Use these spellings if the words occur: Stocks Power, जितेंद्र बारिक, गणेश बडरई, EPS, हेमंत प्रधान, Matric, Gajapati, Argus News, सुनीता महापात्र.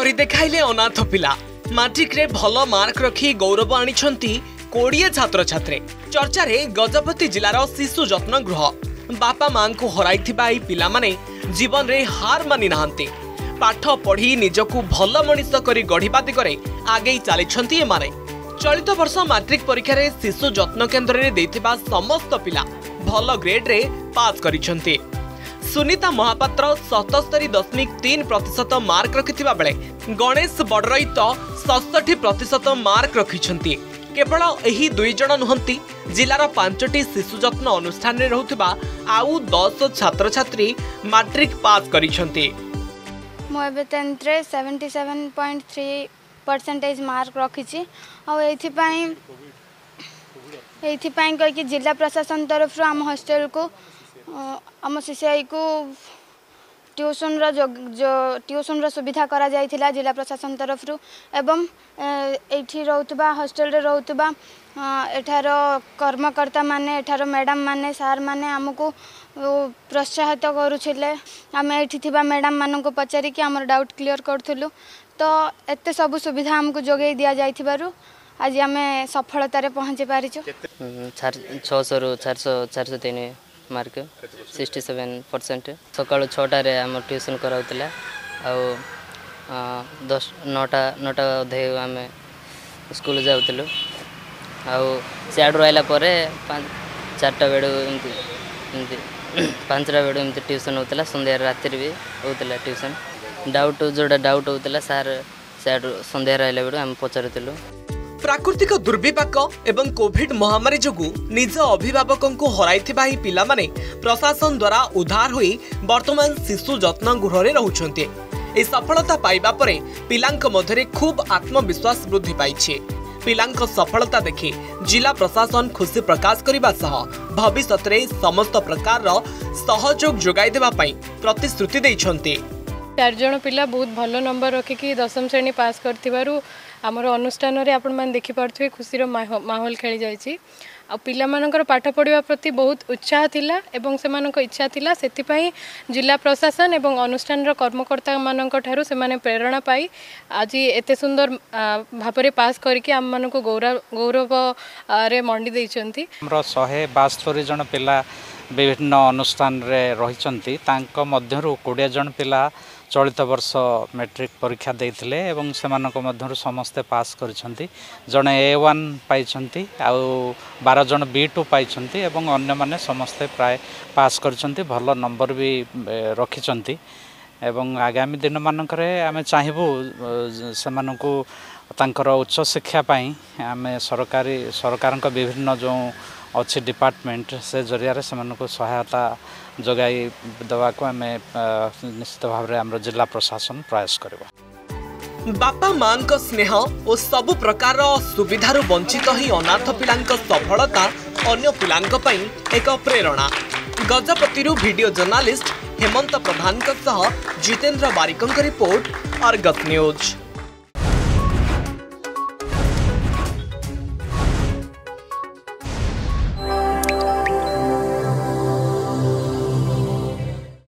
करी देखाइले अनाथ पिला। मैट्रिक रे भल मार्क रखी गौरव आनिछंती 20 छात्र छात्रे। चर्चा रे गजपति जिलार शिशु जत्न गृह। बापा मां को हराइथिबा ए पिला माने जीवन रे हार मानि नाहंती। पाठ पढ़ी निजकू भल मनीष करी गढ़ीबा दिगरे आगे चली। चलित वर्ष मैट्रिक परीक्षा रे शिशु जत्न केन्द्र रे देथिबा समस्त पिला भल ग्रेड रे पास करिसेंती। सुनीता महापात्र 77.3% मार्क रखिथिबा बेले गणेश बडरई तो 67% मार्क रखिसेंती। केवल एही दुई जण नहंती, जिलार 5टी शिशु जत्न अनुष्ठान रे रहउथिबा आउ 10 छात्र छात्री मैट्रिक पास करिसेंती। मो एबे 10th रे 77.3% मार्क रखी कहीं जिला प्रशासन तरफ आम हॉस्टल को आम सीसीआई को ट्यूशन सुविधा करा करा जिला प्रशासन तरफ एवं ये रोकवा हॉस्टल रोकवा एठार कर्मकर्ता माने एठार मैडम माने सार माने आमको प्रोत्साहित करूले। आम ये मैडम मान पचारिकी आम डाउट क्लीयर करूँ तो एते सब सुविधा हमको जोगे दिया जाई थी बारू आज आम सफलतार पहुँचे पारी। 403 मार्क 67% सका 6 आम ट्यूशन कराला आउ 9टा अधे आम स्कूल जाऊँ आड़ आला 4टा बेड़ू एमती 5टा बेड़ू एमती ट्यूशन होता। संध्या रात भी होता ट्यूशन डाउट जोड़ा डाउट होता सार संध्या रहा बेलू आम पचारूँ। प्राकृतिक दुर्विपाक एवं कोविड महामारी जोगु निज अभिभावक को हराइथिबा ही पिला माने प्रशासन द्वारा उद्धार होई वर्तमान शिशु जत्न गृह रे रहउछन्ते। ए सफलता पाइबा परे पिलांक मधरे खूब आत्मविश्वास वृद्धि पाइछि। पिलांक सफलता देखि जिला प्रशासन खुशी प्रकाश करिबा सह भविष्य रे समस्त प्रकार रो सहयोग जोगाई देबा पई प्रतिश्रुति दैछन्ते। 4 जण पिला बहुत भल नंबर रखिकी 10वीं श्रेणी पास करथिबारु आमर अनुष्ठान रे आपण मन देखि पारथुवे खुशीर माहौल खेली जायछि। आ पिला मानकर पाठ पढ़िबा प्रति बहुत उत्साह थिला एवं सेमानक इच्छा थिला, सेति पई जिला प्रशासन एवं अनुष्ठान रो कर्मकर्ता मानक ठारु सेमाने प्रेरणा पाई आज एते सुंदर भाबरे पास करके आम मानक गौरव रे मंडी दैछन्ती। हमर 172 जण पिला विभिन्न अनुष्ठान रे रहिछन्ती, तांक मध्यरु 20 जण पिला चलित वर्ष मैट्रिक परीक्षा देथिले एवं सेमानक मध्यरु समस्ते पास करिसन्ती। जने A1 पाइसन्ती आउ 12 जन B2 पाइसन्ती एवं अन्य माने समस्ते प्राय पास करिसन्ती, भल नंबर भी रखिसन्ती एवं आगामी दिन मानक रे आमे चाहिबु सेमानकु तांकर उच्च शिक्षा पई आमे सरकारक विभिन्न जो अच्छी डिपार्टमेंट से जरिया सेमान को सहायता जोगाई दवा को आम निश्चित भाव आम जिला प्रशासन प्रयास कर। बापा मां को स्नेह और सबु प्रकार सुविधा वंचित ही अनाथ पिला सफलता अन्य पिला एक प्रेरणा। गजपति वीडियो जर्नालिस्ट हेमंत प्रधान जितेंद्र बारिकों रिपोर्ट आर्गस न्यूज।